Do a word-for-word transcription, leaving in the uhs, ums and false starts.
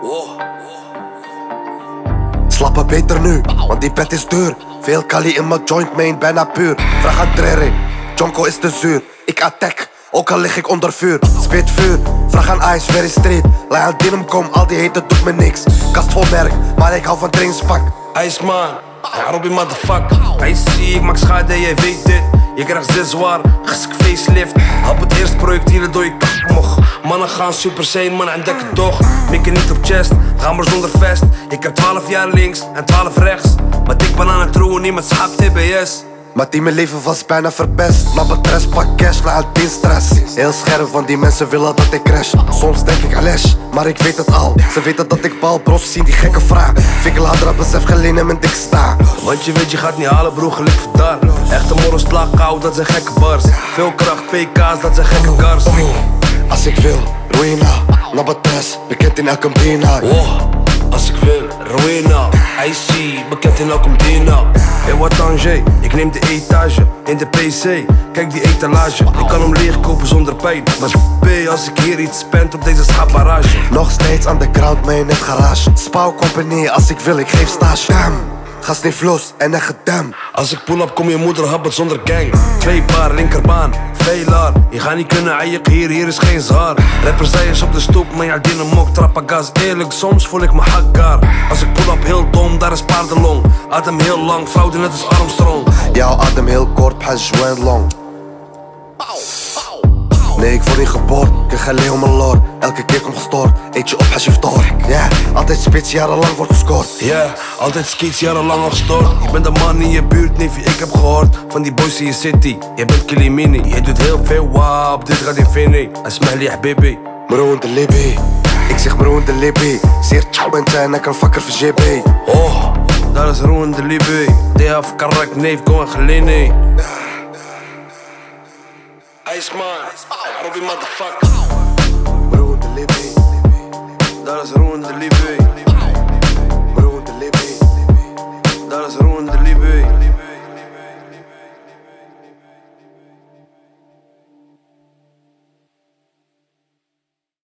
Wow. Slappen beter nu, want die pet is duur. Veel kali in mijn joint, mijn bijna puur. Vraag aan Drere, Jonko is te zuur. Ik attack, ook al lig ik onder vuur. Spit vuur, vraag aan ICE, very straight. Laat aan Dinum kom, al die hete doet me niks. Kast vol merk, maar ik hou van trainspak. ICE man, Robbie motherfucker. ICE, ik maak schade, jij weet dit. Je krijgt zes waar, gesk facelift. Hap het eerst projectielen door je kak mocht. Mannen gaan super zijn, mannen en dekken toch. Mikken niet op chest, ga maar zonder vest. Ik heb twaalf jaar links en twaalf rechts. Maar dik ben aan het roeien, niemand schaap T B S. Maar die mijn leven was bijna verpest. Na betres pak cash, laat het stress. Heel scherp, want die mensen willen dat ik crash. Soms denk ik alles, maar ik weet het al. Ze weten dat ik bal, bros zien die gekke vraag. Fikkel had er besef geleden en mijn dik sta. Want je weet je gaat niet halen broer, geluk daar. Echte morrels, slaag koud, dat zijn gekke bars. Veel kracht, pk's, dat zijn gekke cars. Als ik wil, ruïna. Na betres, bekend in elke bina. Als ik wil, ruïna. I C, bekend in elke bina. Hey wat Tanger, ik neem de etage in de P C, kijk die etalage. Ik kan hem leegkopen zonder pijn, maar p als ik hier iets spend op deze schapbarage. Nog steeds aan de ground, mee in het garage. Spouwcompagnie, als ik wil ik geef stage. Damn. Gas niet los en echt gedam. Als ik pull-up kom je moeder habbert zonder gang. Twee paar, linkerbaan, veilaar. Je gaat niet kunnen eigen hier, hier is geen zaar. Rapperzijers op de stoep, maar ja, die een mok trappagas. Eerlijk, soms voel ik me hakkaar. Als ik pull-up heel dom, daar is paardenlong. Adem heel lang, fraude net als Armstrong. Jouw adem heel kort, hajjwen long. Nee, ik word niet geboord, ik ga leeuw mijn lor. Elke keer kom gestoord, eet je op hashiftor. Ja, yeah, altijd spits, jarenlang wordt gescoord. Ja, yeah, altijd skits, jarenlang al gestoord. Ik ben de man in je buurt, neefje, ik heb gehoord van die boys in je city, je bent Kilimini. Je doet heel veel, wap, dit gaat infini. Asmahli, habibi. Mroon de Libby, ik zeg Mroon de Libby. Zeer tjouw en tjouw en ik een vakker voor J B. Oh, daar is Mroon de Libby. Deaf, karak, neef, kom en gelini. ICE man, Robbie motherfucker. Ruin de Libby. Daar is Ruin de Libby.